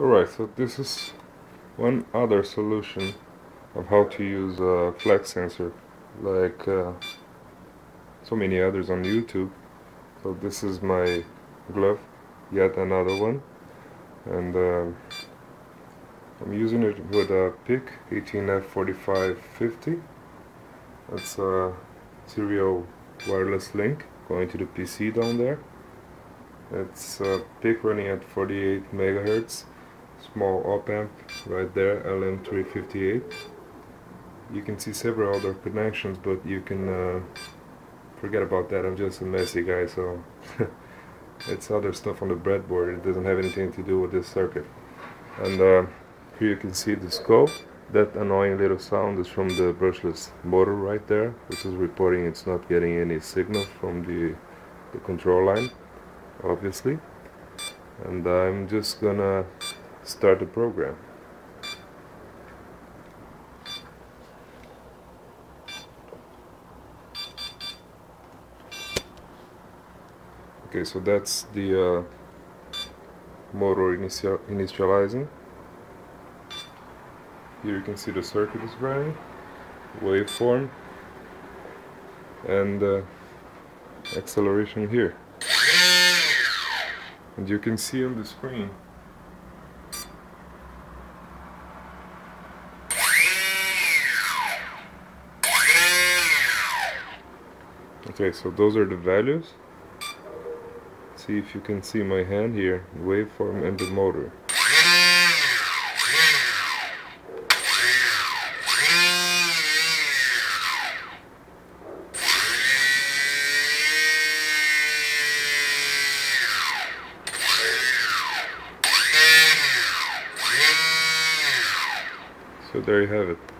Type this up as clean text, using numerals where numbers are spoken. Alright, so this is one other solution of how to use a flex sensor, like so many others on YouTube. So this is my glove, yet another one, and I'm using it with a PIC 18F4550. That's a serial wireless link going to the PC down there. It's a PIC running at 48 megahertz, small op amp right there, LM358. You can see several other connections, but you can forget about that. I'm just a messy guy, so it's other stuff on the breadboard. It doesn't have anything to do with this circuit. And here you can see the scope. That annoying little sound is from the brushless motor right there, which is reporting it's not getting any signal from the control line, obviously. And I'm just gonna start the program. Okay, so that's the motor initializing. Here you can see the circuit is running, waveform, and acceleration here. And you can see on the screen . Okay, so those are the values. See if you can see my hand here, waveform and the motor. So there you have it.